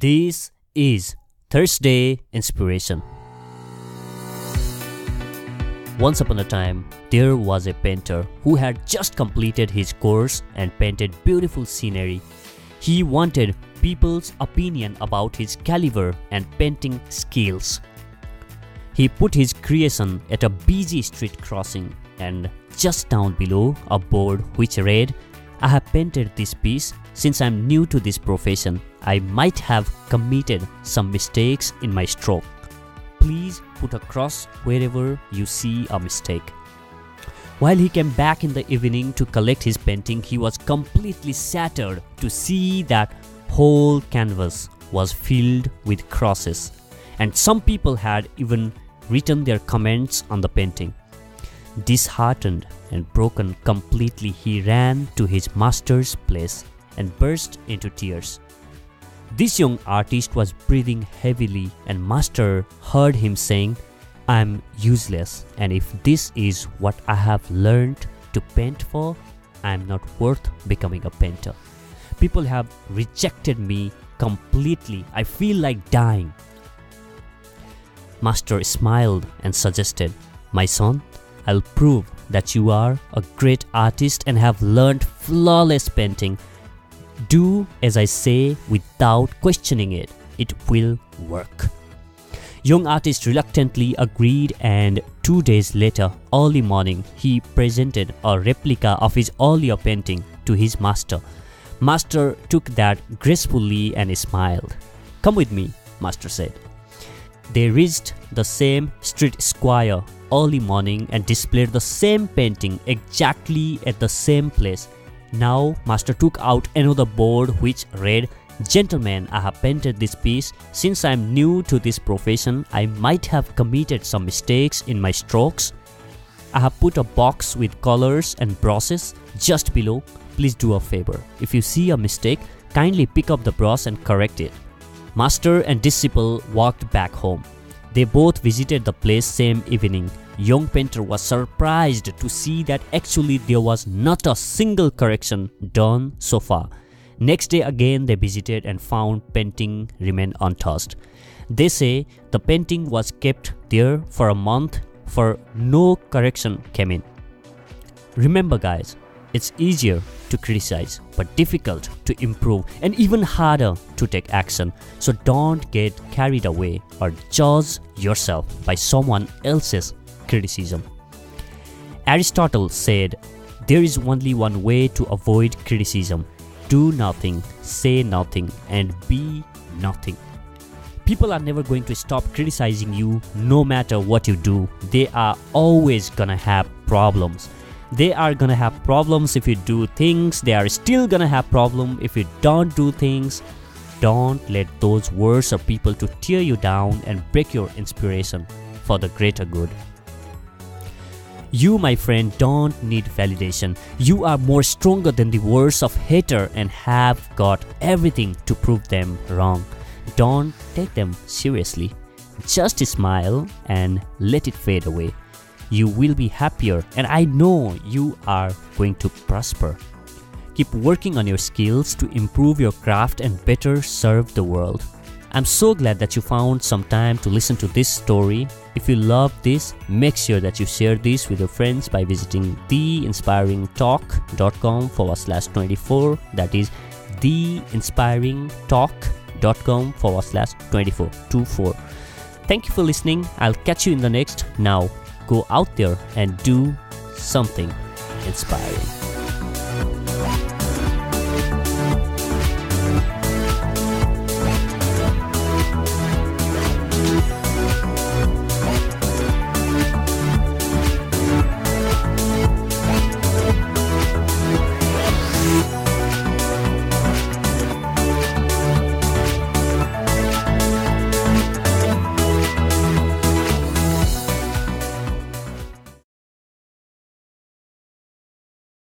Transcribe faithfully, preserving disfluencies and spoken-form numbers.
This is Thursday Inspiration. Once upon a time, there was a painter who had just completed his course and painted beautiful scenery. He wanted people's opinion about his caliber and painting skills. He put his creation at a busy street crossing, and just down below a board which read, "I have painted this piece. Since I'm new to this profession, I might have committed some mistakes in my stroke. Please put a cross wherever you see a mistake." While he came back in the evening to collect his painting, he was completely shattered to see that whole canvas was filled with crosses, and some people had even written their comments on the painting. Disheartened and broken completely, he ran to his master's place and burst into tears. This young artist was breathing heavily, and master heard him saying, "I am useless, and if this is what I have learned to paint for, I am not worth becoming a painter. People have rejected me completely. I feel like dying." Master smiled and suggested, "My son, I'll prove that you are a great artist and have learned flawless painting. Do as I say without questioning it. It will work." Young artist reluctantly agreed, and two days later, early morning, he presented a replica of his earlier painting to his master. Master took that gracefully and smiled. "Come with me," master said. They reached the same street square early morning and displayed the same painting exactly at the same place. Now master took out another board which read, "Gentlemen, I have painted this piece. Since I am new to this profession, I might have committed some mistakes in my strokes. I have put a box with colors and brushes just below. Please do a favor. If you see a mistake, kindly pick up the brush and correct it." Master and disciple walked back home. They both visited the place same evening. Young painter was surprised to see that actually there was not a single correction done so far. Next day again they visited and found painting remained untouched. They say the painting was kept there for a month, for no correction came in. Remember guys, it's easier to criticize but difficult to improve, and even harder to take action. So don't get carried away or judge yourself by someone else's criticism. Aristotle said, "There is only one way to avoid criticism. Do nothing, say nothing, and be nothing." People are never going to stop criticizing you no matter what you do. They are always gonna have problems. They are gonna have problems if you do things. They are still gonna have problems if you don't do things. Don't let those words or people to tear you down and break your inspiration for the greater good. You, my friend, don't need validation. You are more stronger than the words of hater and have got everything to prove them wrong. Don't take them seriously. Just smile and let it fade away. You will be happier, and I know you are going to prosper. Keep working on your skills to improve your craft and better serve the world. I'm so glad that you found some time to listen to this story. If you love this, make sure that you share this with your friends by visiting theinspiringtalk.com forward slash 24. That is theinspiringtalk.com forward slash 24. Two four. Thank you for listening. I'll catch you in the next. Now, go out there and do something inspiring.